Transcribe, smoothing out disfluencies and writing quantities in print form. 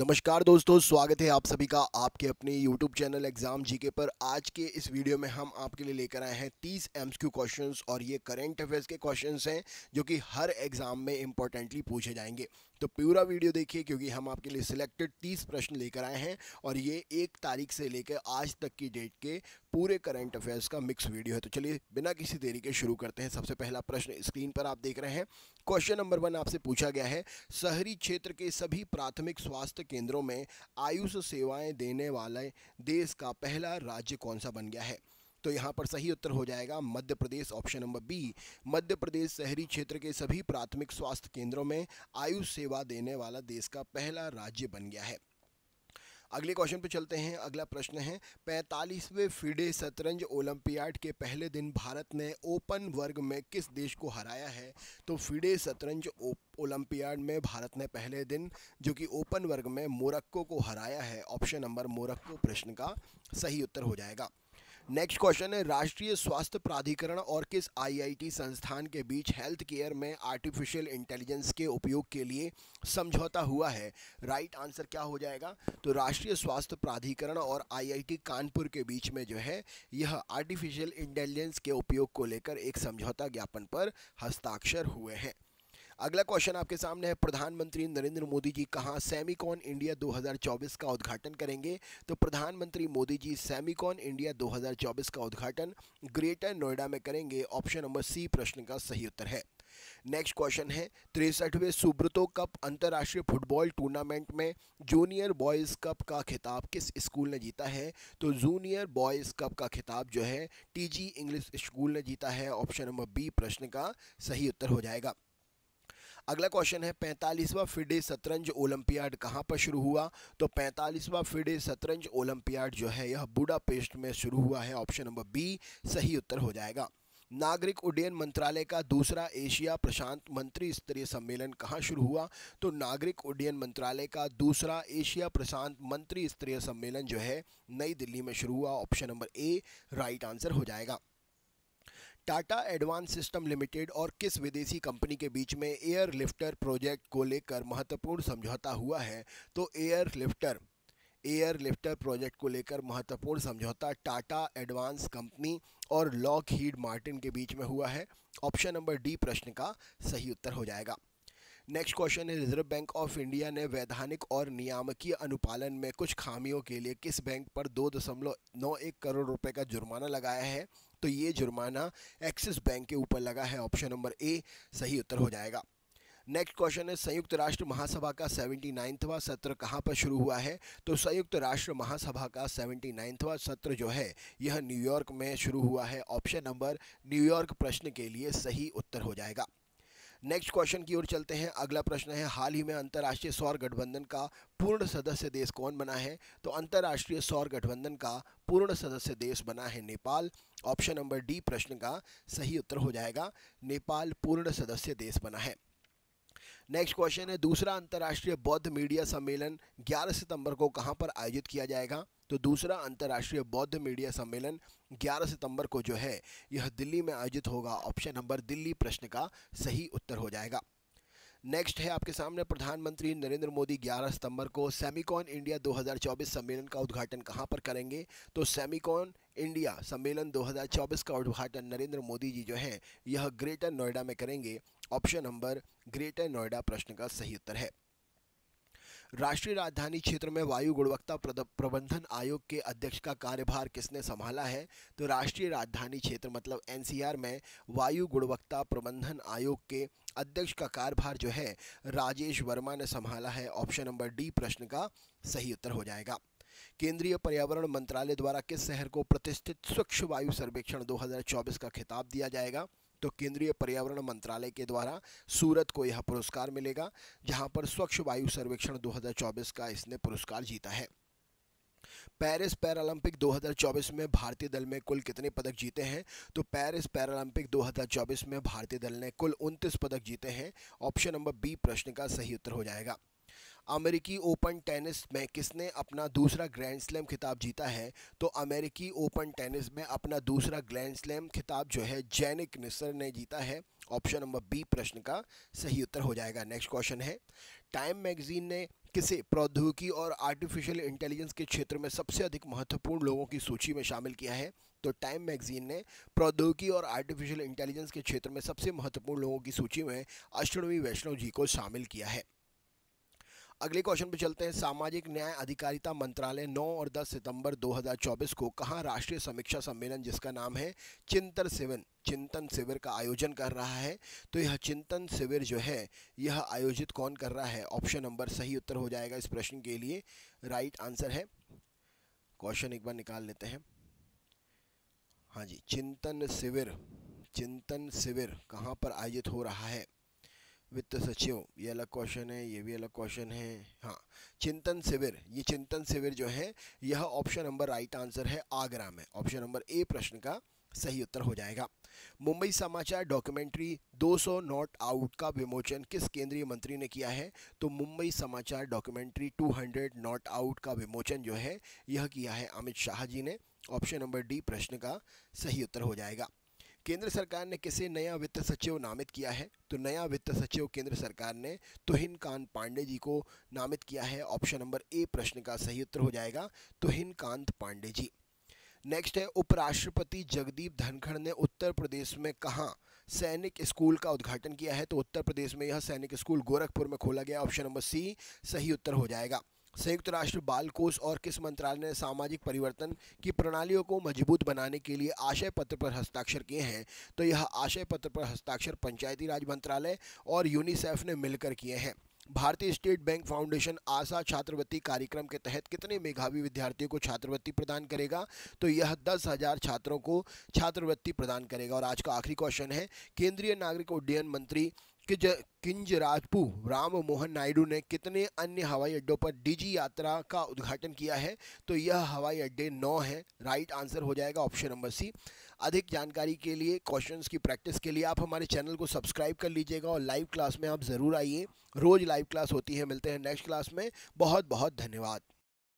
नमस्कार दोस्तों, स्वागत है आप सभी का आपके अपने यूट्यूब चैनल एग्जाम जीके पर। आज के इस वीडियो में हम आपके लिए लेकर आए हैं 30 एमसीक्यू क्वेश्चंस और ये करंट अफेयर्स के क्वेश्चंस हैं जो कि हर एग्जाम में इंपॉर्टेंटली पूछे जाएंगे। तो पूरा वीडियो देखिए क्योंकि हम आपके लिए सिलेक्टेड 30 प्रश्न लेकर आए हैं और ये 1 तारीख से लेकर आज तक की डेट के पूरे करंट अफेयर्स का मिक्स वीडियो है। तो चलिए बिना किसी देरी के शुरू करते हैं। सबसे पहला प्रश्न स्क्रीन पर आप देख रहे हैं, क्वेश्चन नंबर 1 आपसे पूछा गया है, शहरी क्षेत्र के सभी प्राथमिक स्वास्थ्य केंद्रों में आयुष सेवाएं देने वाले देश का पहला राज्य कौन सा बन गया है? तो यहाँ पर सही उत्तर हो जाएगा Madhya Pradesh, option number B. Madhya Pradesh शहरी क्षेत्र के सभी प्राथमिक स्वास्थ्य केंद्रों में आयुष सेवा देने वाला देश का पहला राज्य बन गया है। अगले क्वेश्चन पे चलते हैं। अगला प्रश्न है, 45वें फिडे शतरंज ओलंपियाड के पहले दिन भारत ने ओपन वर्ग में किस देश को हराया है? तो फिडे शतरंज ओलंपियाड में भारत ने पहले दिन जो कि ओपन वर्ग में मोरक्को को हराया है, ऑप्शन नंबर मोरक्को प्रश्न का सही उत्तर हो जाएगा। नेक्स्ट क्वेश्चन है, राष्ट्रीय स्वास्थ्य प्राधिकरण और किस आईआईटी संस्थान के बीच हेल्थ केयर में आर्टिफिशियल इंटेलिजेंस के उपयोग के लिए समझौता हुआ है? राइट आंसर क्या हो जाएगा? तो राष्ट्रीय स्वास्थ्य प्राधिकरण और आईआईटी कानपुर के बीच में जो है यह आर्टिफिशियल इंटेलिजेंस के उपयोग को लेकर एक समझौता ज्ञापन पर हस्ताक्षर हुए हैं। अगला क्वेश्चन आपके सामने है, प्रधानमंत्री नरेंद्र मोदी जी कहाँ सेमीकॉन इंडिया 2024 का उद्घाटन करेंगे? तो प्रधानमंत्री मोदी जी सेमीकॉन इंडिया 2024 का उद्घाटन ग्रेटर नोएडा में करेंगे, ऑप्शन नंबर सी प्रश्न का सही उत्तर है। नेक्स्ट क्वेश्चन है, 63वें सुब्रतो कप अंतर्राष्ट्रीय फुटबॉल टूर्नामेंट में जूनियर बॉयज़ कप का खिताब किस स्कूल ने जीता है? तो जूनियर बॉयज़ कप का खिताब जो है टीजी इंग्लिश स्कूल ने जीता है, ऑप्शन नंबर बी प्रश्न का सही उत्तर हो जाएगा। अगला क्वेश्चन है, 45वां फिडे शतरंज ओलंपियाड कहाँ पर शुरू हुआ? तो 45वां फिडे शतरंज ओलंपियाड जो है यह बुडापेस्ट में शुरू हुआ है, ऑप्शन नंबर बी सही उत्तर हो जाएगा। नागरिक उड्डयन मंत्रालय का दूसरा एशिया प्रशांत मंत्री स्तरीय सम्मेलन कहाँ शुरू हुआ? तो नागरिक उड्डयन मंत्रालय का दूसरा एशिया प्रशांत मंत्री स्तरीय सम्मेलन जो है नई दिल्ली में शुरू हुआ, option number A right answer हो जाएगा। टाटा एडवांस सिस्टम लिमिटेड और किस विदेशी कंपनी के बीच में एयरलिफ्टर प्रोजेक्ट को लेकर महत्वपूर्ण समझौता हुआ है? तो एयरलिफ्टर प्रोजेक्ट को लेकर महत्वपूर्ण समझौता टाटा एडवांस कंपनी और लॉकहीड मार्टिन के बीच में हुआ है, ऑप्शन नंबर डी प्रश्न का सही उत्तर हो जाएगा। नेक्स्ट क्वेश्चन है, रिजर्व बैंक ऑफ इंडिया ने वैधानिक और नियामकीय अनुपालन में कुछ खामियों के लिए किस बैंक पर 2.91 करोड़ रुपए का जुर्माना लगाया है? तो ये जुर्माना एक्सिस बैंक के ऊपर लगा है, ऑप्शन नंबर ए सही उत्तर हो जाएगा। नेक्स्ट क्वेश्चन है, संयुक्त राष्ट्र महासभा का 79वां सत्र कहाँ पर शुरू हुआ है? तो संयुक्त राष्ट्र महासभा का 79वां सत्र जो है यह न्यूयॉर्क में शुरू हुआ है, ऑप्शन नंबर न्यूयॉर्क प्रश्न के लिए सही उत्तर हो जाएगा। नेक्स्ट क्वेश्चन की ओर चलते हैं। अगला प्रश्न है, हाल ही में अंतर्राष्ट्रीय सौर गठबंधन का पूर्ण सदस्य देश कौन बना है? तो अंतर्राष्ट्रीय सौर गठबंधन का पूर्ण सदस्य देश बना है नेपाल, ऑप्शन नंबर डी प्रश्न का सही उत्तर हो जाएगा। नेपाल पूर्ण सदस्य देश बना है। नेक्स्ट क्वेश्चन है, दूसरा अंतर्राष्ट्रीय बौद्ध मीडिया सम्मेलन 11 सितंबर को कहाँ पर आयोजित किया जाएगा? तो दूसरा अंतर्राष्ट्रीय बौद्ध मीडिया सम्मेलन 11 सितंबर को जो है यह दिल्ली में आयोजित होगा, ऑप्शन नंबर दिल्ली प्रश्न का सही उत्तर हो जाएगा। नेक्स्ट है आपके सामने, प्रधानमंत्री नरेंद्र मोदी 11 सितंबर को सेमीकॉन इंडिया 2024 सम्मेलन का उद्घाटन कहाँ पर करेंगे? तो सेमीकॉन इंडिया सम्मेलन 2024 का उद्घाटन नरेंद्र मोदी जी जो है यह ग्रेटर नोएडा में करेंगे, ऑप्शन नंबर ग्रेटर नोएडा प्रश्न का सही उत्तर है। राष्ट्रीय राजधानी क्षेत्र में वायु गुणवत्ता प्रबंधन आयोग के अध्यक्ष का कार्यभार किसने संभाला है? तो राष्ट्रीय राजधानी क्षेत्र मतलब एनसीआर में वायु गुणवत्ता प्रबंधन आयोग के अध्यक्ष का कार्यभार जो है राजेश वर्मा ने संभाला है, ऑप्शन नंबर डी प्रश्न का सही उत्तर हो जाएगा। केंद्रीय पर्यावरण मंत्रालय द्वारा किस शहर को प्रतिष्ठित स्वच्छ वायु सर्वेक्षण 2024 का खिताब दिया जाएगा? तो केंद्रीय पर्यावरण मंत्रालय के द्वारा सूरत को यह पुरस्कार मिलेगा, जहां पर स्वच्छ वायु सर्वेक्षण 2024 का इसने पुरस्कार जीता है। पेरिस पैरालंपिक 2024 में भारतीय दल में कुल कितने पदक जीते हैं? तो पेरिस पैरालंपिक 2024 में भारतीय दल ने कुल 29 पदक जीते हैं, ऑप्शन नंबर बी प्रश्न का सही उत्तर हो जाएगा। अमेरिकी ओपन टेनिस में किसने अपना दूसरा ग्रैंड स्लैम खिताब जीता है? तो अमेरिकी ओपन टेनिस में अपना दूसरा ग्रैंड स्लैम खिताब जो है जैनिक सिनर ने जीता है, ऑप्शन नंबर बी प्रश्न का सही उत्तर हो जाएगा। नेक्स्ट क्वेश्चन है, टाइम मैगजीन ने किसे प्रौद्योगिकी और आर्टिफिशियल इंटेलिजेंस के क्षेत्र में सबसे अधिक महत्वपूर्ण लोगों की सूची में शामिल किया है? तो टाइम मैगजीन ने प्रौद्योगिकी और आर्टिफिशियल इंटेलिजेंस के क्षेत्र में सबसे महत्वपूर्ण लोगों की सूची में अश्विनी वैष्णव जी को शामिल किया है। अगले क्वेश्चन पे चलते हैं। सामाजिक न्याय अधिकारिता मंत्रालय 9 और 10 सितंबर 2024 को कहां राष्ट्रीय समीक्षा सम्मेलन, जिसका नाम है चिंतन शिविर का आयोजन कर रहा है? तो यह चिंतन शिविर जो है यह आयोजित कौन कर रहा है? ऑप्शन नंबर सही उत्तर हो जाएगा इस प्रश्न के लिए, राइट आंसर है। क्वेश्चन एक बार निकाल लेते हैं। हाँ जी, चिंतन शिविर कहाँ पर आयोजित हो रहा है? वित्त सचिव, ये अलग क्वेश्चन है, ये भी अलग क्वेश्चन है। हाँ, चिंतन शिविर जो है यह ऑप्शन नंबर राइट आंसर है, आगरा में। ऑप्शन नंबर ए प्रश्न का सही उत्तर हो जाएगा। मुंबई समाचार डॉक्यूमेंट्री 200 नॉट आउट का विमोचन किस केंद्रीय मंत्री ने किया है? तो मुंबई समाचार डॉक्यूमेंट्री 200 नॉट आउट का विमोचन जो है यह किया है अमित शाह जी ने। ऑप्शन नंबर डी प्रश्न का सही उत्तर हो जाएगा। केंद्र सरकार ने किसे नया वित्त सचिव नामित किया है? तो नया वित्त सचिव केंद्र सरकार ने तुहिन कांत पांडे जी को नामित किया है। ऑप्शन नंबर ए प्रश्न का सही उत्तर हो जाएगा, तुहिन कांत पांडे जी। नेक्स्ट है, उपराष्ट्रपति जगदीप धनखड़ ने उत्तर प्रदेश में कहाँ सैनिक स्कूल का उद्घाटन किया है? तो उत्तर प्रदेश में यह सैनिक स्कूल गोरखपुर में खोला गया। ऑप्शन नंबर सी सही उत्तर हो जाएगा। संयुक्त राष्ट्र बाल कोष और किस मंत्रालय ने सामाजिक परिवर्तन की प्रणालियों को मजबूत बनाने के लिए आशय पत्र पर हस्ताक्षर किए हैं? तो यह आशय पत्र पर हस्ताक्षर पंचायती राज मंत्रालय और यूनिसेफ ने मिलकर किए हैं। भारतीय स्टेट बैंक फाउंडेशन आशा छात्रवृत्ति कार्यक्रम के तहत कितने मेधावी विद्यार्थियों को छात्रवृत्ति प्रदान करेगा? तो यह 10,000 छात्रों को छात्रवृत्ति प्रदान करेगा। और आज का आखिरी क्वेश्चन है, केंद्रीय नागरिक उड्डयन मंत्री किंजराजपू राम मोहन नायडू ने कितने अन्य हवाई अड्डों पर डिजी यात्रा का उद्घाटन किया है? तो यह हवाई अड्डे 9 है, राइट आंसर हो जाएगा ऑप्शन नंबर सी। अधिक जानकारी के लिए, क्वेश्चंस की प्रैक्टिस के लिए आप हमारे चैनल को सब्सक्राइब कर लीजिएगा और लाइव क्लास में आप ज़रूर आइए। रोज़ लाइव क्लास होती है। मिलते हैं नेक्स्ट क्लास में। बहुत बहुत धन्यवाद।